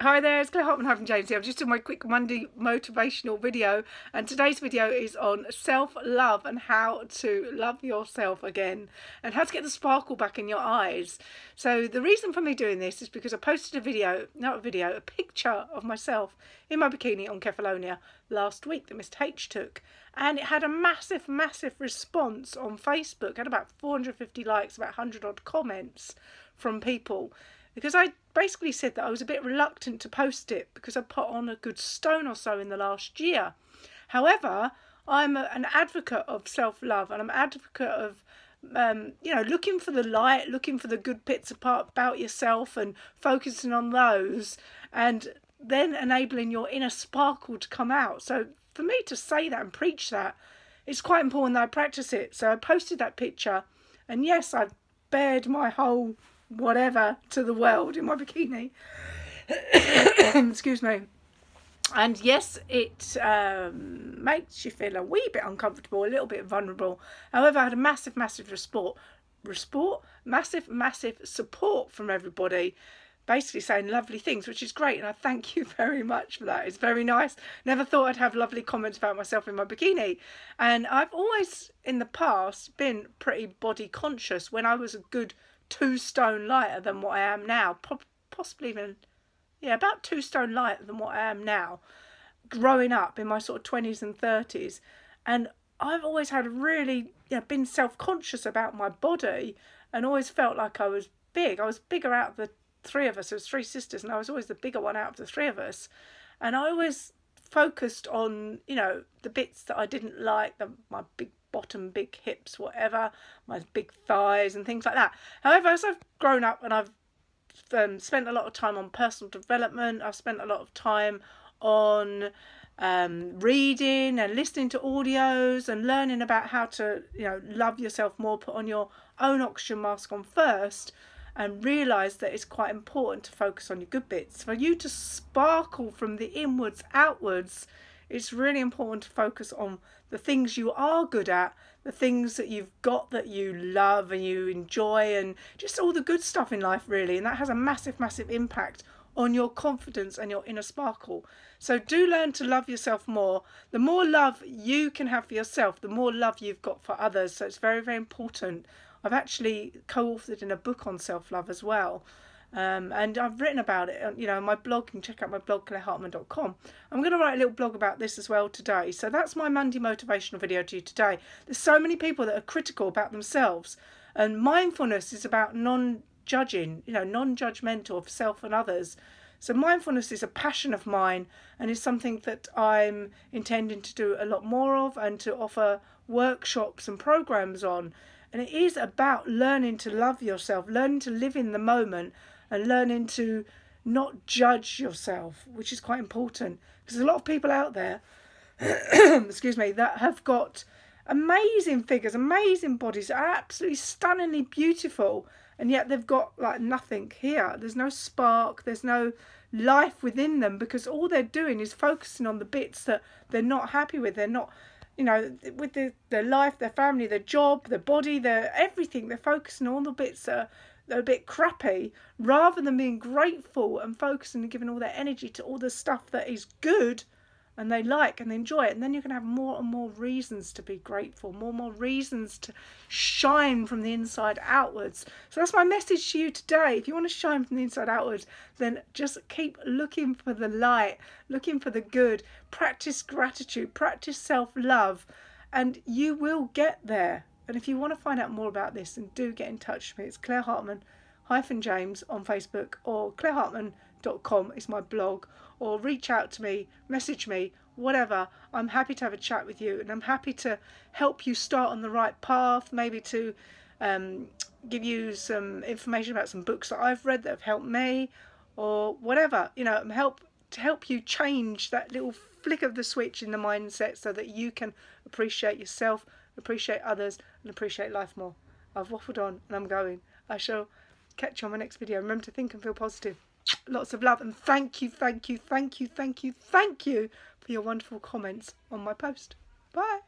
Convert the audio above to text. Hi there, it's Claire Hartman from James here. I'm just doing my quick Monday motivational video, and today's video is on self-love and how to love yourself again and how to get the sparkle back in your eyes. So the reason for me doing this is because I posted a picture of myself in my bikini on Kefalonia last week that Mr H took, and it had a massive response on Facebook. It had about 450 likes, about 100 odd comments from people, because I basically said that I was a bit reluctant to post it because I put on a good stone or so in the last year. However, I'm an advocate of self-love, and I'm an advocate of looking for the light, looking for the good bits about yourself and focusing on those, and then enabling your inner sparkle to come out. So for me to say that and preach that, it's quite important that I practice it. So I posted that picture, and yes, I've bared my whole whatever to the world in my bikini excuse me, and yes, it makes you feel a wee bit uncomfortable, a little bit vulnerable. However, I had a massive support from everybody, basically saying lovely things, which is great, and I thank you very much for that. It's very nice. Never thought I'd have lovely comments about myself in my bikini, and I've always in the past been pretty body conscious. When I was a good 2 stone lighter than what I am now, possibly even, yeah, about 2 stone lighter than what I am now, growing up in my sort of 20s and 30s, and I've always had really, yeah, been self-conscious about my body and always felt like I was big. I was bigger out of the three of us. There was 3 sisters, and I was always the bigger one out of the 3 of us, and I always focused on, you know, the bits that I didn't like, my big bottom, big hips, whatever, my big thighs and things like that. However, as I've grown up and I've spent a lot of time on personal development, I've spent a lot of time on reading and listening to audios and learning about how to, you know, love yourself more, put on your own oxygen mask on first, and realise that it's quite important to focus on your good bits. For you to sparkle from the inwards outwards, it's really important to focus on the things you are good at, the things that you've got that you love and you enjoy, and just all the good stuff in life, really. And that has a massive impact on your confidence and your inner sparkle. So do learn to love yourself more. The more love you can have for yourself, the more love you've got for others. So it's very important. I've actually co-authored in a book on self-love as well. And I've written about it, you know, on my blog. You can check out my blog, ClaireHartman.com. I'm going to write a little blog about this as well today. So that's my Monday motivational video to you today. There's so many people that are critical about themselves, and mindfulness is about non-judging, you know, non-judgmental of self and others. So mindfulness is a passion of mine, and is something that I'm intending to do a lot more of and to offer workshops and programs on. And it is about learning to love yourself, learning to live in the moment, and learning to not judge yourself, which is quite important, because there's a lot of people out there excuse me, that have got amazing figures, amazing bodies, are absolutely stunningly beautiful, and yet they've got like nothing here. There's no spark, there's no life within them, because all they're doing is focusing on the bits that they're not happy with. They're not, you know, with their life, their family, their job, their body, their everything. They're focusing on all the bits that are a bit crappy, rather than being grateful and focusing and giving all their energy to all the stuff that is good and they like and they enjoy it. And then you can have more and more reasons to be grateful, more and more reasons to shine from the inside outwards. So that's my message to you today. If you want to shine from the inside outwards, then just keep looking for the light, looking for the good, practice gratitude, practice self-love, and you will get there. And if you want to find out more about this, then do get in touch with me. It's Claire Hartman-James on Facebook, or ClaireHartman.com is my blog, or reach out to me, message me, whatever. I'm happy to have a chat with you, and I'm happy to help you start on the right path, maybe to give you some information about some books that I've read that have helped me, or whatever, you know, to help you change that little flick of the switch in the mindset so that you can appreciate yourself, appreciate others, and appreciate life more. I've waffled on and I'm going. I shall catch you on my next video. Remember to think and feel positive. Lots of love, and thank you for your wonderful comments on my post. Bye.